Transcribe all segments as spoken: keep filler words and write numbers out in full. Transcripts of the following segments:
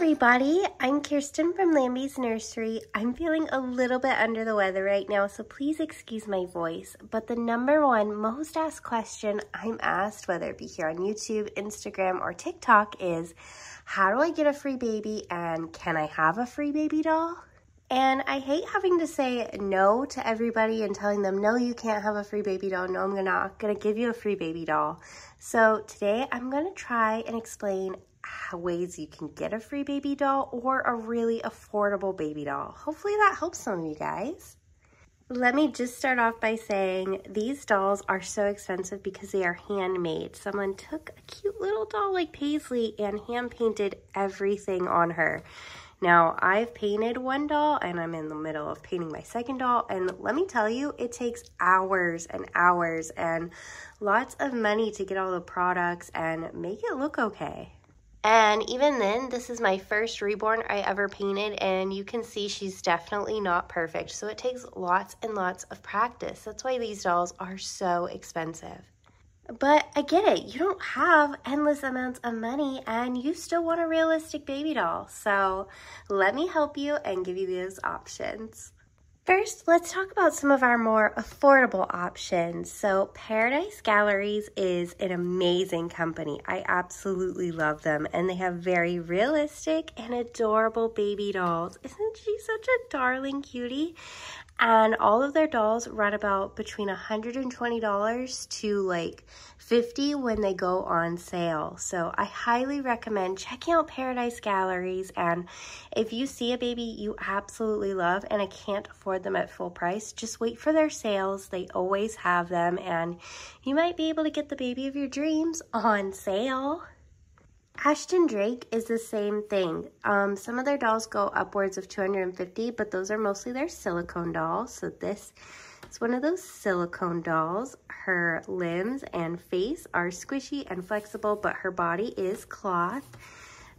everybody, I'm Kirsten from Lambie's Nursery. I'm feeling a little bit under the weather right now, so please excuse my voice, but the number one most asked question I'm asked, whether it be here on YouTube, Instagram, or TikTok, is how do I get a free baby and can I have a free baby doll? And I hate having to say no to everybody and telling them, no, you can't have a free baby doll. No, I'm not gonna give you a free baby doll. So today I'm gonna try and explain ways you can get a free baby doll or a really affordable baby doll. Hopefully that helps some of you guys. Let me just start off by saying these dolls are so expensive because they are handmade. Someone took a cute little doll like Paisley and hand painted everything on her. Now, I've painted one doll and I'm in the middle of painting my second doll, and let me tell you, it takes hours and hours and lots of money to get all the products and make it look okay. And even then, this is my first reborn I ever painted, and you can see she's definitely not perfect. So it takes lots and lots of practice. That's why these dolls are so expensive. But I get it. You don't have endless amounts of money, and you still want a realistic baby doll. So let me help you and give you those options. First, let's talk about some of our more affordable options. So Paradise Galleries is an amazing company. I absolutely love them, and they have very realistic and adorable baby dolls. Isn't she such a darling cutie? And all of their dolls run about between one hundred twenty dollars to like fifty dollars when they go on sale. So I highly recommend checking out Paradise Galleries. And if you see a baby you absolutely love and I can't afford them at full price, just wait for their sales. They always have them, and you might be able to get the baby of your dreams on sale. Ashton Drake is the same thing. Um, some of their dolls go upwards of two hundred fifty dollars, but those are mostly their silicone dolls. So this is one of those silicone dolls. Her limbs and face are squishy and flexible, but her body is cloth.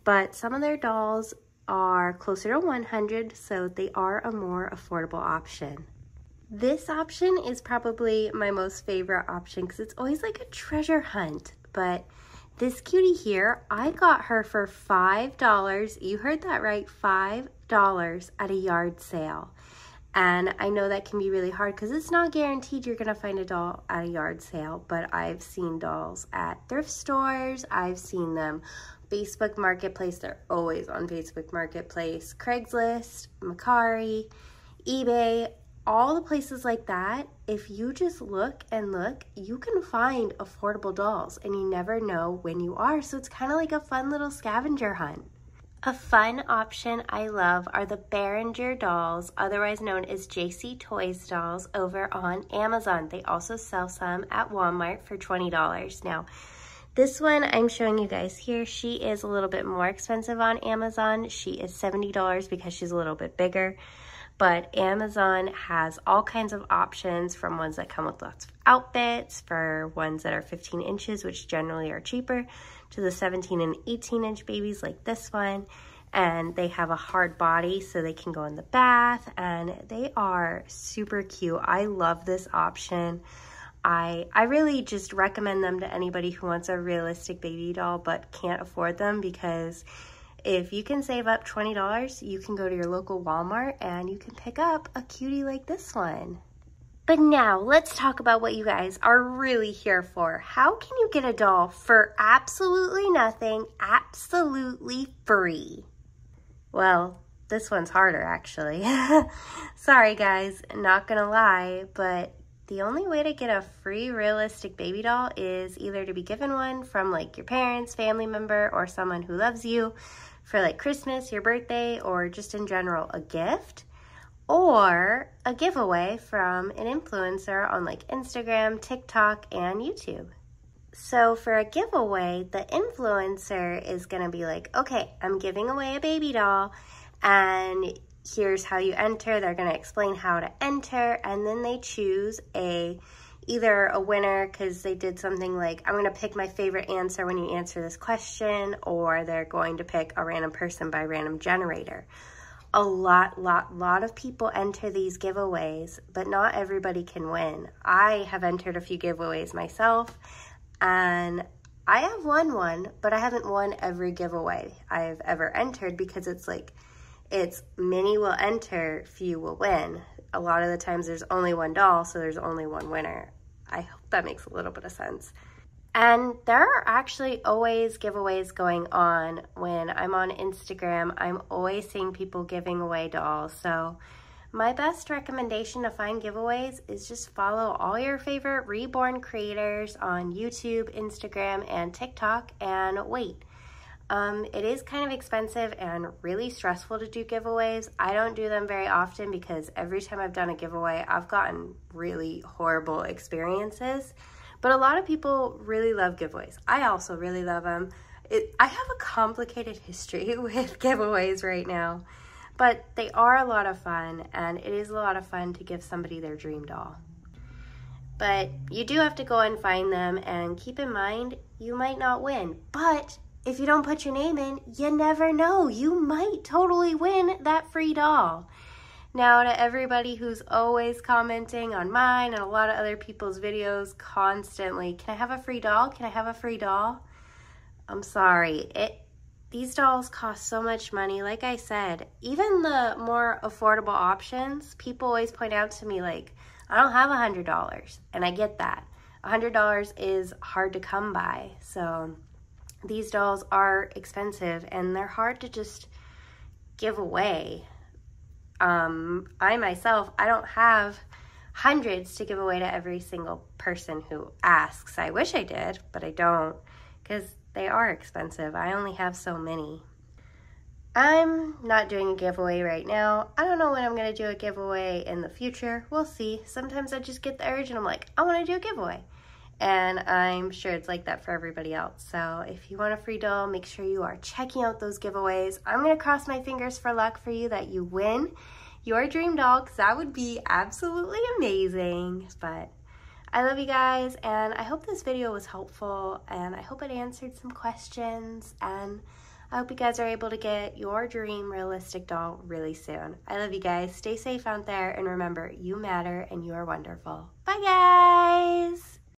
But some of their dolls are closer to one hundred dollars, so they are a more affordable option. This option is probably my most favorite option because it's always like a treasure hunt, but this cutie here, I got her for five dollars. You heard that right, five dollars at a yard sale. And I know that can be really hard because it's not guaranteed you're gonna find a doll at a yard sale, but I've seen dolls at thrift stores. I've seen them Facebook Marketplace. They're always on Facebook Marketplace, Craigslist, Mercari, eBay, all the places like that. If you just look and look, you can find affordable dolls, and you never know when you are. So it's kind of like a fun little scavenger hunt. A fun option I love are the Berenguer dolls, otherwise known as J C Toys dolls, over on Amazon. They also sell some at Walmart for twenty dollars. Now, this one I'm showing you guys here, she is a little bit more expensive on Amazon. She is seventy dollars because she's a little bit bigger. But Amazon has all kinds of options, from ones that come with lots of outfits, for ones that are fifteen inches, which generally are cheaper, to the seventeen and eighteen inch babies like this one. And they have a hard body so they can go in the bath, and they are super cute. I love this option. I, I really just recommend them to anybody who wants a realistic baby doll but can't afford them, because if you can save up twenty dollars, you can go to your local Walmart and you can pick up a cutie like this one. But now let's talk about what you guys are really here for. How can you get a doll for absolutely nothing, absolutely free? Well, this one's harder actually. Sorry guys, not gonna lie, but the only way to get a free realistic baby doll is either to be given one from like your parents, family member, or someone who loves you for like Christmas, your birthday, or just in general a gift, or a giveaway from an influencer on like Instagram, TikTok, and YouTube. So for a giveaway, the influencer is gonna be like, okay, I'm giving away a baby doll, and here's how you enter. They're going to explain how to enter, and then they choose a either a winner because they did something like, I'm going to pick my favorite answer when you answer this question, or they're going to pick a random person by random generator. A lot, lot, lot of people enter these giveaways, but not everybody can win. I have entered a few giveaways myself, and I have won one, but I haven't won every giveaway I've ever entered because it's like, it's many will enter, few will win. A lot of the times there's only one doll, so there's only one winner. I hope that makes a little bit of sense. And there are actually always giveaways going on. When I'm on Instagram, I'm always seeing people giving away dolls. So my best recommendation to find giveaways is just follow all your favorite reborn creators on YouTube, Instagram, and TikTok, and wait. Um, it is kind of expensive and really stressful to do giveaways. I don't do them very often because every time I've done a giveaway, I've gotten really horrible experiences. But a lot of people really love giveaways. I also really love them. It, I have a complicated history with giveaways right now, but they are a lot of fun, and it is a lot of fun to give somebody their dream doll. But you do have to go and find them, and keep in mind, you might not win, but if you don't put your name in, you never know. You might totally win that free doll. Now, to everybody who's always commenting on mine and a lot of other people's videos constantly, can I have a free doll? Can I have a free doll? I'm sorry. It, these dolls cost so much money. Like I said, even the more affordable options, people always point out to me like, I don't have a hundred dollars, and I get that. a hundred dollars is hard to come by, so these dolls are expensive and they're hard to just give away. Um, I myself, I don't have hundreds to give away to every single person who asks. I wish I did, but I don't, because they are expensive. I only have so many. I'm not doing a giveaway right now. I don't know when I'm going to do a giveaway in the future. We'll see. Sometimes I just get the urge and I'm like, I want to do a giveaway. And I'm sure it's like that for everybody else. So if you want a free doll, make sure you are checking out those giveaways. I'm gonna cross my fingers for luck for you that you win your dream doll, because that would be absolutely amazing. But I love you guys, and I hope this video was helpful, and I hope it answered some questions, and I hope you guys are able to get your dream realistic doll really soon. I love you guys. Stay safe out there, and remember, you matter and you are wonderful. Bye guys!